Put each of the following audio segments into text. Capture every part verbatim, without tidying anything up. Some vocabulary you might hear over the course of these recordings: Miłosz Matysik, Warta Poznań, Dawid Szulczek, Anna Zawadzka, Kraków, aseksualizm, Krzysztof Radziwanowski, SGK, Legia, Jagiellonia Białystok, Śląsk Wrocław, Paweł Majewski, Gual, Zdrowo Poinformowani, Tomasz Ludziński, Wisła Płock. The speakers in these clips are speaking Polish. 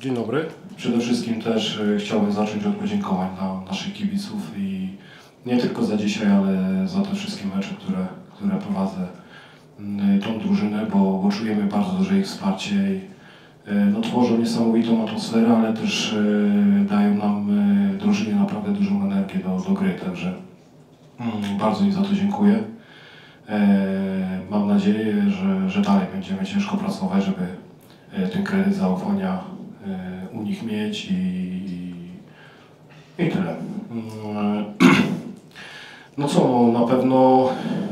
Dzień dobry. Przede wszystkim też chciałbym zacząć od podziękowań dla naszych kibiców i nie tylko za dzisiaj, ale za te wszystkie mecze, które, które prowadzę tą drużynę, bo, bo czujemy bardzo duże ich wsparcie i no, tworzą niesamowitą atmosferę, ale też dają nam drużynie naprawdę dużą energię do, do gry, także mm, bardzo im za to dziękuję. Mam nadzieję, że, że dalej będziemy ciężko pracować, żeby ten kredyt zaufania u nich mieć i, i tyle. No co, na pewno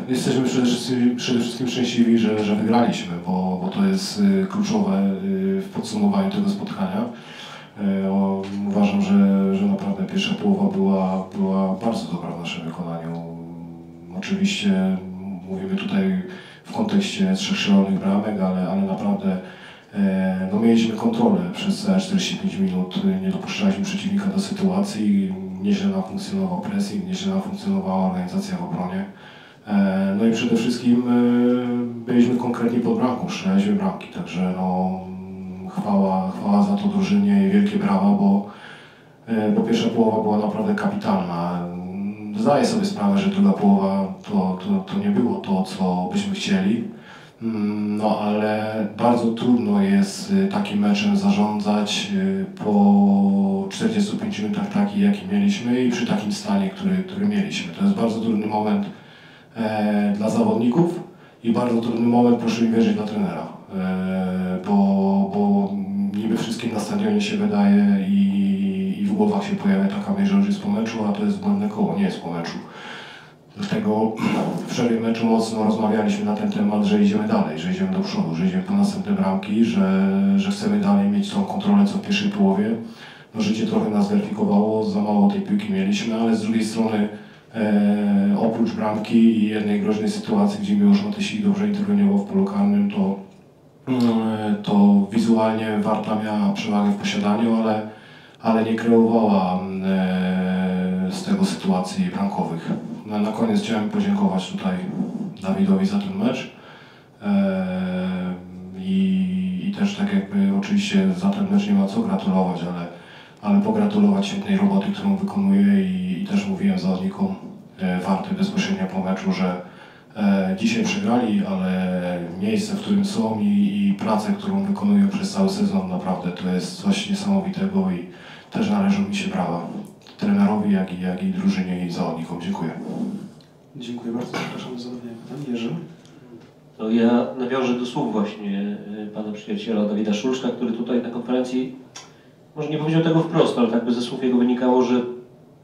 jesteśmy przede wszystkim, przede wszystkim szczęśliwi, że, że wygraliśmy, bo, bo to jest kluczowe w podsumowaniu tego spotkania. Uważam, że, że naprawdę pierwsza połowa była, była bardzo dobra w naszym wykonaniu. Oczywiście mówimy tutaj w kontekście trzech szalonych bramek, ale, ale naprawdę no, mieliśmy kontrolę przez czterdzieści pięć minut, nie dopuszczaliśmy przeciwnika do sytuacji, nieźle nam funkcjonował pressing, nieźle nam funkcjonowała organizacja w obronie. No i przede wszystkim byliśmy konkretni pod bramką, strzelaliśmy bramki, także no, chwała, chwała za to drużynie i wielkie brawa, bo, bo pierwsza połowa była naprawdę kapitalna. Zdaję sobie sprawę, że druga połowa to, to, to nie było to, co byśmy chcieli, no ale bardzo trudno jest takim meczem zarządzać po czterdziestu pięciu minutach taki, jaki mieliśmy i przy takim stanie, który, który mieliśmy. To jest bardzo trudny moment e, dla zawodników i bardzo trudny moment, proszę mi wierzyć, dla trenera, e, bo, bo niby wszystkim na stadionie się wydaje i w głowach się pojawia taka myśl, że już jest po meczu, a to jest błędne koło, nie jest po meczu. Dlatego w przerwie meczu mocno rozmawialiśmy na ten temat, że idziemy dalej, że idziemy do przodu, że idziemy po następne bramki, że, że chcemy dalej mieć tą kontrolę co w pierwszej połowie. No, życie trochę nas weryfikowało, za mało tej piłki mieliśmy, ale z drugiej strony e, oprócz bramki i jednej groźnej sytuacji, gdzie Miłosz Matysik dobrze interweniował w polu karnym, to, e, to wizualnie Warta miała przewagę w posiadaniu, ale ale nie kreowała e, z tego sytuacji bramkowych. Na, na koniec chciałem podziękować tutaj Dawidowi za ten mecz e, i, i też tak jakby oczywiście za ten mecz nie ma co gratulować, ale, ale pogratulować świetnej roboty, którą wykonuje i, i też mówiłem zawodnikom e, Warty bezpośrednio po meczu, że e, dzisiaj przegrali, ale miejsce, w którym są i, i pracę, którą wykonują przez cały sezon, naprawdę to jest coś niesamowitego i też należą mi się brawa trenerowi, jak i, jak i drużynie i zawodnikom. Dziękuję. Dziękuję bardzo. Zapraszam do zadania pytań. Jerzy? No, ja nawiążę do słów właśnie pana przyjaciela Dawida Szulczka, który tutaj na konferencji może nie powiedział tego wprost, ale tak by ze słów jego wynikało, że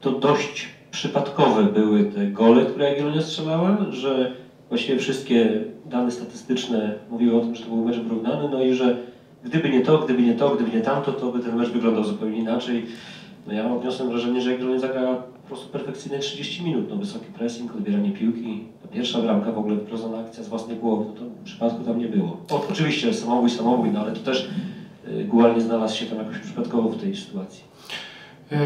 to dość przypadkowe były te gole, które Jagiellonia strzelała, że właściwie wszystkie dane statystyczne mówiły o tym, że to był mecz wyrównany, no i że gdyby nie to, gdyby nie to, gdyby nie tamto, to by ten mecz wyglądał zupełnie inaczej. No ja odniosłem wrażenie, że Jagiellonia zagrała po prostu perfekcyjne trzydzieści minut, no wysoki pressing, odbieranie piłki, ta pierwsza bramka w ogóle wyprowadzona akcja z własnej głowy, no to w przypadku tam nie było. O, oczywiście samobój, samobój, no ale to też y, Gual nie znalazł się tam jakoś przypadkowo w tej sytuacji. Y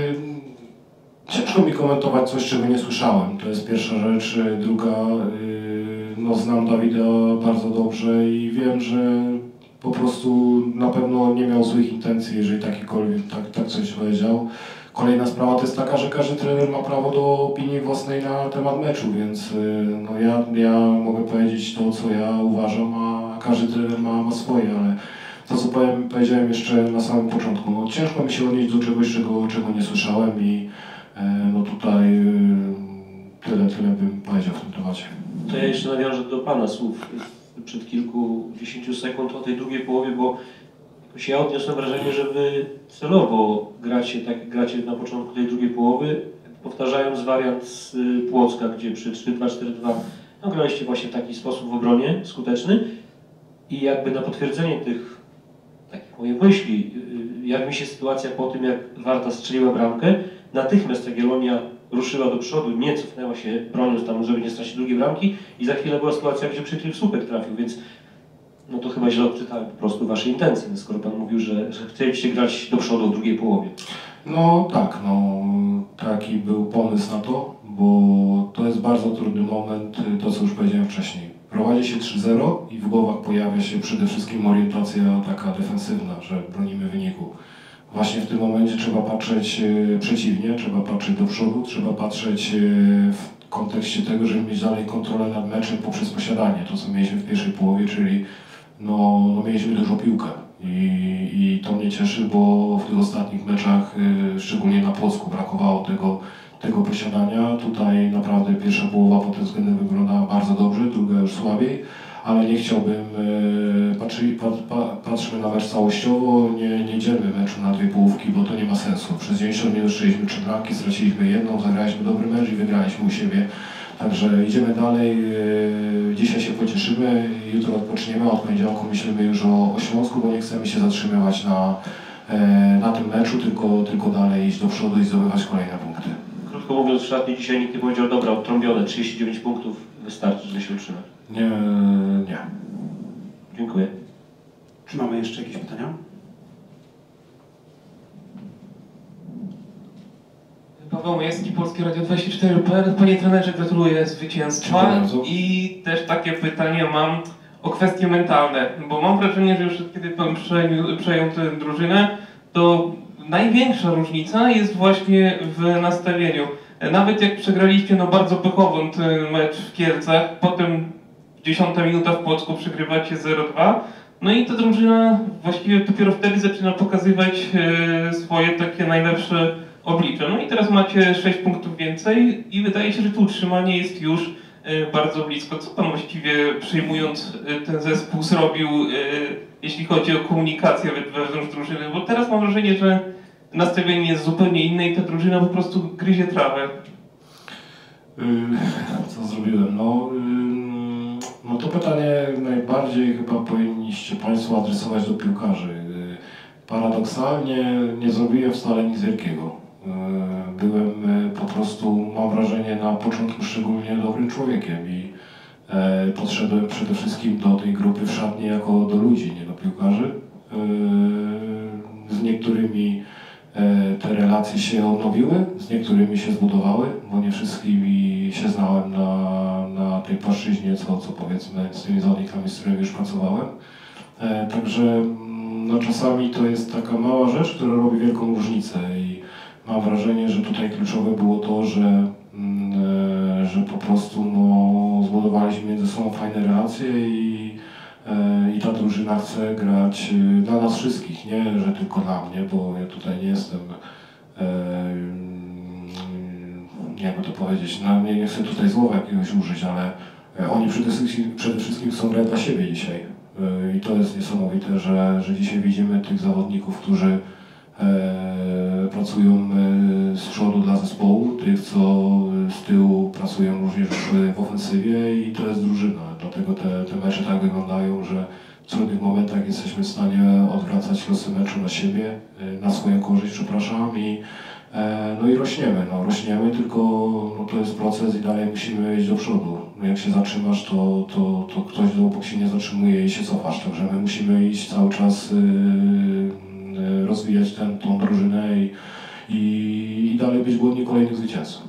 Ciężko mi komentować coś, czego nie słyszałem. To jest pierwsza rzecz. Druga, no znam Dawida bardzo dobrze i wiem, że po prostu na pewno nie miał złych intencji, jeżeli takikolwiek, tak, tak coś powiedział. Kolejna sprawa to jest taka, że każdy trener ma prawo do opinii własnej na temat meczu, więc no ja, ja mogę powiedzieć to, co ja uważam, a każdy trener ma, ma swoje, ale to, co powiem, powiedziałem jeszcze na samym początku, no, ciężko mi się odnieść do czegoś, czego, czego nie słyszałem i no tutaj tyle, tyle bym powiedział w tym temacie. To ja jeszcze nawiążę do pana słów przed kilkudziesięciu sekund o tej drugiej połowie, bo jakoś ja odniosłem wrażenie, że wy celowo gracie, tak, gracie na początku tej drugiej połowy, powtarzając wariant z Płocka, gdzie przy trzy dwa cztery dwa no, graliście właśnie w taki sposób w obronie skuteczny i jakby na potwierdzenie tych takich moich myśli, jak mi się sytuacja po tym, jak Warta strzeliła bramkę, natychmiast Jagiellonia ruszyła do przodu, nie cofnęła się, broniąc tam, żeby nie stracić drugiej bramki i za chwilę była sytuacja, gdzie przykrył słupek trafił, więc no to chyba źle odczytałem po prostu wasze intencje, skoro pan mówił, że, że chcieliście grać do przodu w drugiej połowie. No tak, no taki był pomysł na to, bo to jest bardzo trudny moment, to co już powiedziałem wcześniej. Prowadzi się trzy zero i w głowach pojawia się przede wszystkim orientacja taka defensywna, że bronimy wyniku. właśnie w tym momencie trzeba patrzeć przeciwnie, trzeba patrzeć do przodu, trzeba patrzeć w kontekście tego, żeby mieć dalej kontrolę nad meczem poprzez posiadanie. To, co mieliśmy w pierwszej połowie, czyli no, no mieliśmy dużą piłkę. I, i to mnie cieszy, bo w tych ostatnich meczach, y, szczególnie na Płocku, brakowało tego, tego posiadania. Tutaj naprawdę pierwsza połowa pod tym względem wyglądała bardzo dobrze, druga już słabiej, ale nie chciałbym, y, patrzyli, pat, pat, patrzmy na mecz całościowo, nie, nie dzielmy meczu na dwie połówki, bo to nie ma sensu. Przez dziewięćdziesiąt minut strzeliśmy trzy bramki, straciliśmy jedną, zagraliśmy dobry mecz i wygraliśmy u siebie. Także idziemy dalej, dzisiaj się pocieszymy, jutro odpoczniemy, od poniedziałku myślimy już o, o Śląsku, bo nie chcemy się zatrzymywać na, na tym meczu, tylko, tylko dalej iść do przodu i zdobywać kolejne punkty. Krótko mówiąc, w szatni dzisiaj nikt nie powiedział, dobra, odtrąbione, trzydzieści dziewięć punktów, wystarczy, żeby się utrzymać. Nie, nie. Dziękuję. Czy mamy jeszcze jakieś pytania? Paweł Majewski, Polskie Radio dwadzieścia cztery kropka pe el. Panie trenerze, gratuluję zwycięstwa i też takie pytanie mam o kwestie mentalne, bo mam wrażenie, że już kiedy Pan przejął, przejął tę drużynę, to największa różnica jest właśnie w nastawieniu. Nawet jak przegraliście no bardzo pechowo ten mecz w Kielcach, potem dziesiąta minuta w Płocku przegrywacie zero dwa, no i ta drużyna właściwie dopiero wtedy zaczyna pokazywać swoje takie najlepsze oblicze. No i teraz macie sześć punktów więcej i wydaje się, że to utrzymanie jest już bardzo blisko. Co Pan właściwie przyjmując ten zespół zrobił, jeśli chodzi o komunikację wewnątrz drużyny? Bo teraz mam wrażenie, że nastawienie jest zupełnie inne i ta drużyna po prostu gryzie trawę. Co zrobiłem? No, no to pytanie najbardziej chyba powinniście Państwo adresować do piłkarzy. Paradoksalnie nie zrobiłem wcale nic wielkiego. Byłem po prostu, mam wrażenie, na początku szczególnie dobrym człowiekiem i e, podszedłem przede wszystkim do tej grupy w szatni jako do ludzi, nie do piłkarzy. E, z niektórymi e, te relacje się odnowiły, z niektórymi się zbudowały, bo nie wszystkimi się znałem na, na tej płaszczyźnie, co, co powiedzmy z tymi zawodnikami, z którymi już pracowałem. E, także no, czasami to jest taka mała rzecz, która robi wielką różnicę. I mam wrażenie, że tutaj kluczowe było to, że, że po prostu no, zbudowaliśmy między sobą fajne relacje i, i ta drużyna chce grać dla nas wszystkich, nie że tylko dla mnie, bo ja tutaj nie jestem, jakby to powiedzieć, na mnie nie chcę tutaj słowa jakiegoś użyć, ale oni przede wszystkim, przede wszystkim chcą grać dla siebie dzisiaj i to jest niesamowite, że, że dzisiaj widzimy tych zawodników, którzy pracują z przodu dla zespołu, tych co z tyłu pracują również w ofensywie i to jest drużyna. Dlatego te, te mecze tak wyglądają, że w trudnych momentach jesteśmy w stanie odwracać losy meczu na siebie, na swoją korzyść, przepraszam, i, no i rośniemy. No, rośniemy, tylko no, to jest proces i dalej musimy iść do przodu. Jak się zatrzymasz, to, to, to ktoś obok się nie zatrzymuje i się cofasz. Także my musimy iść cały czas yy, rozwijać tę, tą drużynę i, i, i dalej być głodni kolejnych zwycięzców.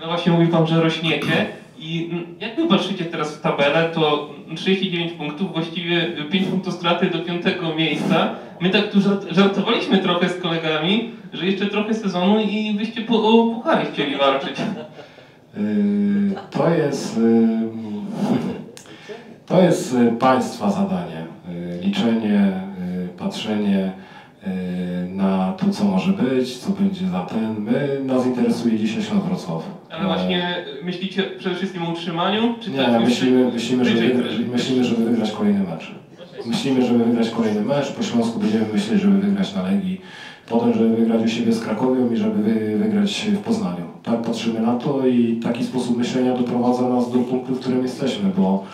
No właśnie mówi Pan, że rośniecie i jak Wy patrzycie teraz w tabelę, to trzydzieści dziewięć punktów, właściwie pięć punktów straty do piątego miejsca. My tak tu żartowaliśmy trochę z kolegami, że jeszcze trochę sezonu i byście po o puchary chcieli walczyć. Yy, to jest... Yy, to jest Państwa zadanie. Yy, liczenie, yy, patrzenie na to, co może być, co będzie za ten. My, nas interesuje dzisiaj Śląsk Wrocław. Ale właśnie myślicie przede wszystkim o utrzymaniu? Czy nie, tak myślimy, myślimy, żeby, myślimy, żeby wygrać kolejny mecz. Myślimy, żeby wygrać kolejny mecz. Po Śląsku będziemy myśleć, żeby wygrać na Legii. Potem, żeby wygrać u siebie z Krakowią i żeby wygrać w Poznaniu. Tak patrzymy na to i taki sposób myślenia doprowadza nas do punktu, w którym jesteśmy, bo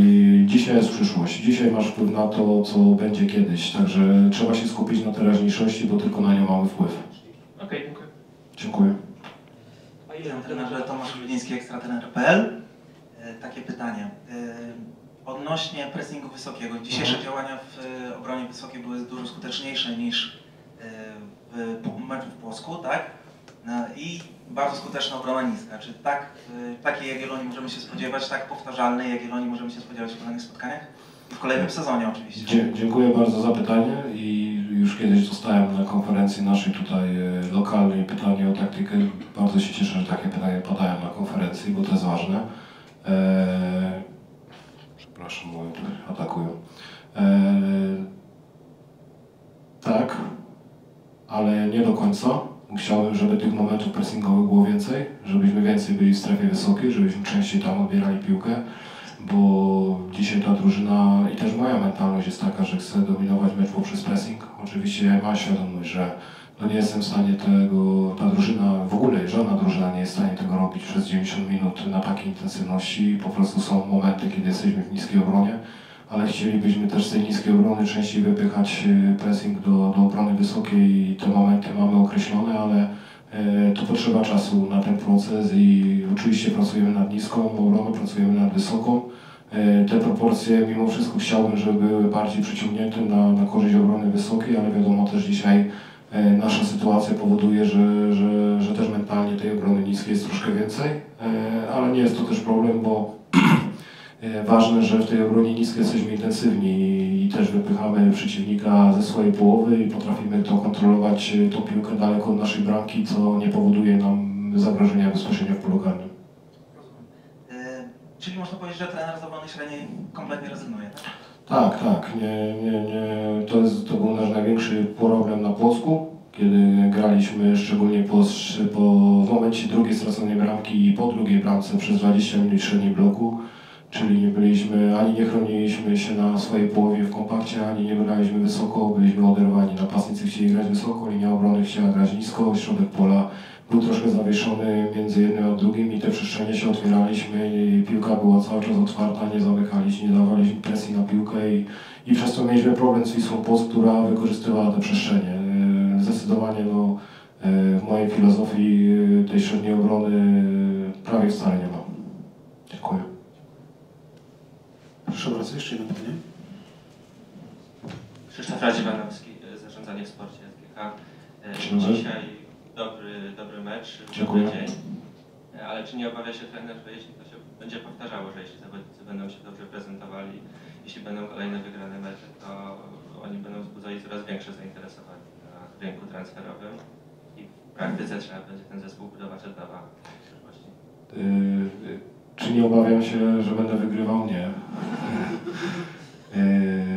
I dzisiaj jest przyszłość. Dzisiaj masz wpływ na to, co będzie kiedyś. Także trzeba się skupić na teraźniejszości, bo tylko na nią mamy wpływ. Okej, okay, dziękuję. Dziękuję. Witam trenerze, Tomasz Ludziński, ekstratrener kropka pe el. Takie pytanie. Odnośnie pressingu wysokiego. Dzisiejsze mhm. działania w obronie wysokiej były dużo skuteczniejsze niż w meczu w Płocku, tak? I bardzo skuteczna obrona niska. Czy tak, takiej Jagiellonii możemy się spodziewać, tak powtarzalnej Jagiellonii możemy się spodziewać w kolejnych spotkaniach? I w kolejnym sezonie oczywiście. Dzie- dziękuję bardzo za pytanie i już kiedyś dostałem na konferencji naszej tutaj lokalnej pytanie o taktykę. Bardzo się cieszę, że takie pytanie padają na konferencji, bo to jest ważne. Eee, przepraszam, bo atakują. Eee, tak, ale nie do końca. Chciałbym, żeby tych momentów pressingowych było więcej, żebyśmy więcej byli w strefie wysokiej, żebyśmy częściej tam odbierali piłkę, bo dzisiaj ta drużyna i też moja mentalność jest taka, że chcę dominować mecz poprzez pressing. Oczywiście ja mam świadomość, że no nie jestem w stanie tego, ta drużyna, w ogóle żadna drużyna nie jest w stanie tego robić przez dziewięćdziesiąt minut na takiej intensywności. Po prostu są momenty, kiedy jesteśmy w niskiej obronie, ale chcielibyśmy też z tej niskiej obrony częściej wypychać pressing do, do obrony wysokiej i te momenty mamy określone, ale to potrzeba czasu na ten proces i oczywiście pracujemy nad niską obroną, pracujemy nad wysoką. Te proporcje mimo wszystko chciałbym, żeby były bardziej przyciągnięte na, na korzyść obrony wysokiej, ale wiadomo też dzisiaj nasza sytuacja powoduje, że, że, że też mentalnie tej obrony niskiej jest troszkę więcej, ale nie jest to też problem, bo ważne, że w tej obronie niskiej jesteśmy intensywni i też wypychamy przeciwnika ze swojej połowy i potrafimy to kontrolować, tą piłkę daleko od naszej bramki, co nie powoduje nam zagrożenia bezpośrednio w polu karnym. Rozumiem. Czyli można powiedzieć, że trener z obrony średniej kompletnie rezygnuje, tak? Tak, tak. Nie, nie, nie. To, jest, to był nasz największy problem na Płocku, kiedy graliśmy szczególnie po, po w momencie drugiej straconej bramki i po drugiej bramce przez dwadzieścia minut średniej bloku. Czyli nie byliśmy, ani nie chroniliśmy się na swojej połowie w kompakcie, ani nie graliśmy wysoko, byliśmy oderwani. Napastnicy chcieli grać wysoko, linia obrony chciała grać nisko, środek pola był troszkę zawieszony między jednym a drugim i te przestrzenie się otwieraliśmy i piłka była cały czas otwarta, nie zamykaliśmy, nie dawaliśmy presji na piłkę i, i przez to mieliśmy problem z Wisłą Płock, która wykorzystywała te przestrzenie. Zdecydowanie no, w mojej filozofii tej średniej obrony prawie wcale nie ma. Dziękuję. Proszę bardzo, jeszcze jedno pytanie. Krzysztof Radziwanowski, Zarządzanie w Sporcie S G K. Dzisiaj dobry, dobry mecz, dobry dzień. Ale czy nie obawia się trener, że jeśli to się będzie powtarzało, że jeśli zawodnicy będą się dobrze prezentowali, jeśli będą kolejne wygrane mecze, to oni będą wzbudzali coraz większe zainteresowanie na rynku transferowym i w praktyce trzeba będzie ten zespół budować od nowa w przyszłości? Y Czy nie obawiam się, że będę wygrywał? Nie.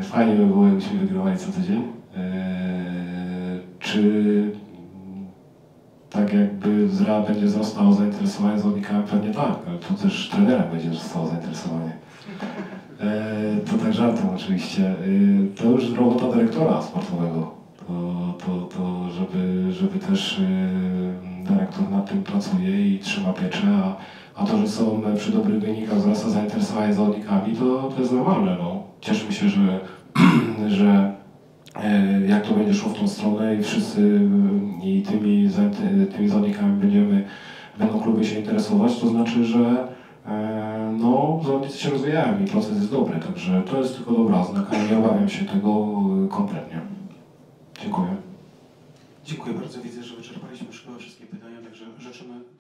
Fajnie by było, jakbyśmy wygrywali co tydzień. Czy tak jakby będzie wzrastało zainteresowanie zawodnikami? Pewnie tak, ale to też trenerem będzie wzrastało zainteresowanie. To tak żartem oczywiście. To już robota dyrektora sportowego. To, to, to żeby, żeby też dyrektor nad tym pracuje i trzyma pieczę, a A to, że są przy dobrych wynikach wzrasta zainteresowanie zawodnikami, to, to jest normalne. No. Cieszymy się, że, że jak to będzie szło w tą stronę i wszyscy i tymi, tymi zawodnikami będziemy, będą kluby się interesować, to znaczy, że no, zawodnicy się rozwijają i proces jest dobry. Także to jest tylko dobra oznaka, nie obawiam się tego kompletnie. Dziękuję. Dziękuję bardzo. Widzę, że wyczerpaliśmy już wszystkie pytania, także życzymy...